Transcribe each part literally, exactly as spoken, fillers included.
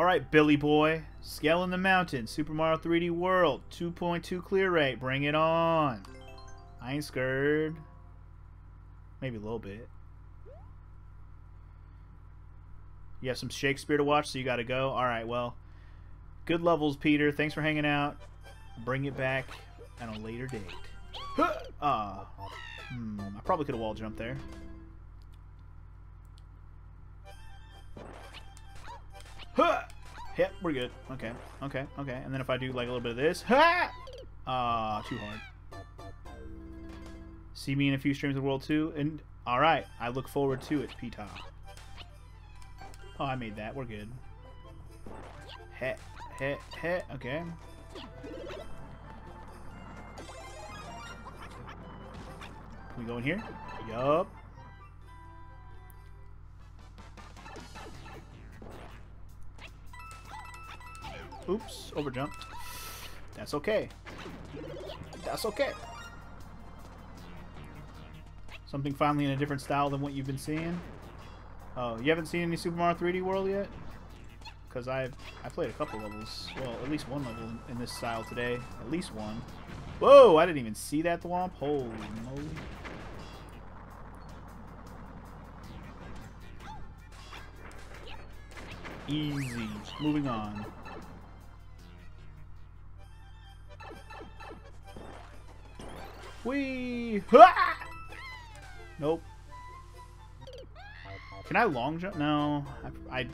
Alright, Billy Boy. Scaling the Mountain. Super Mario three D World. two point two clear rate. Bring it on. I ain't scared. Maybe a little bit. You have some Shakespeare to watch, so you gotta go. Alright, well. Good levels, Peter. Thanks for hanging out. Bring it back at a later date. Ah, oh. hmm, I probably could have wall jumped there. Huh! Yep, we're good. Okay, okay, okay. And then if I do like a little bit of this, ha! Ah, uh, too hard. See me in a few streams of World two, and all right, I look forward to it, P-Top. Oh, I made that. We're good. Heh, heh, heh. Okay. Can we go in here? Yup. Oops, overjumped. That's okay. That's okay. Something finally in a different style than what you've been seeing. Oh, you haven't seen any Super Mario three D World yet? Because I've I played a couple levels. Well, at least one level in, in this style today. At least one. Whoa, I didn't even see that thwomp. Holy moly. Easy. Moving on. Whee! Ha! Nope. Can I long jump? No. I, I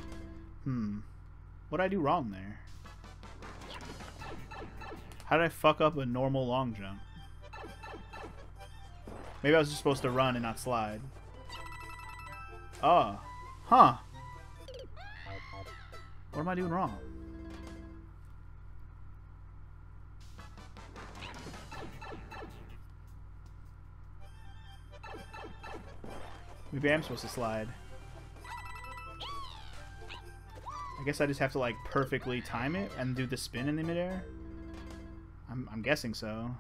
hmm. What did I do wrong there? How did I fuck up a normal long jump? Maybe I was just supposed to run and not slide. Oh. Huh. What am I doing wrong? Maybe I'm supposed to slide. I guess I just have to like perfectly time it and do the spin in the midair. I'm, I'm guessing so. I'm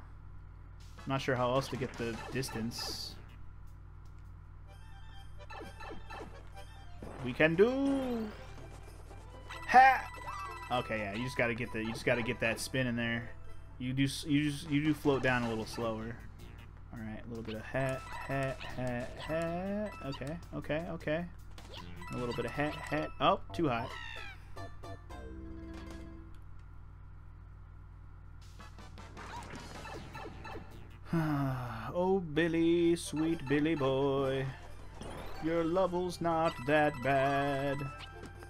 not sure how else to get the distance. We can do. Ha! Okay, yeah, you just gotta get the you just gotta get that spin in there. You do you just you do float down a little slower. All right, a little bit of hat, hat, hat, hat. Okay, okay, okay. A little bit of hat, hat. Oh, too hot. Oh, Billy, sweet Billy Boy. Your level's not that bad.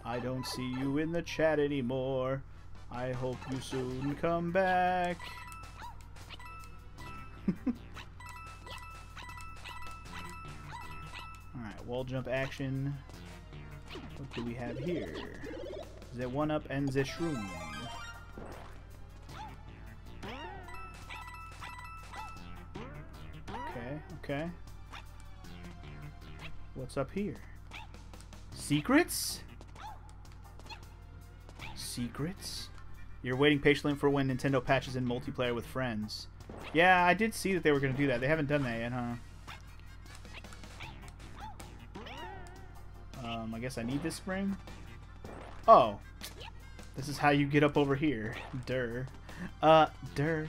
I don't see you in the chat anymore. I hope you soon come back. Alright, wall jump action. What do we have here? The one up and the shroom. Okay, okay. What's up here? Secrets? Secrets? You're waiting patiently for when Nintendo patches in multiplayer with friends. Yeah, I did see that they were going to do that. They haven't done that yet, huh? Um, I guess I need this spring. Oh, this is how you get up over here. Durr. Uh, durr.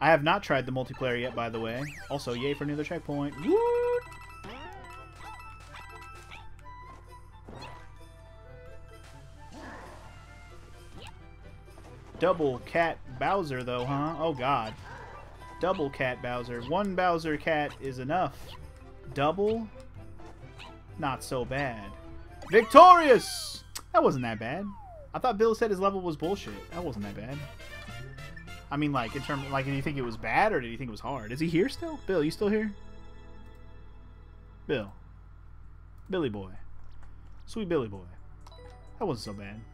I have not tried the multiplayer yet, by the way. Also, yay for another checkpoint. Woo! Double cat Bowser, though, huh? Oh, God. Double cat Bowser. One Bowser cat is enough. Double? Not so bad. Victorious! That wasn't that bad. I thought Bill said his level was bullshit. That wasn't that bad. I mean, like, in terms of, like, did you think it was bad or did you think it was hard? Is he here still? Bill, you still here? Bill. Billy Boy. Sweet Billy Boy. That wasn't so bad.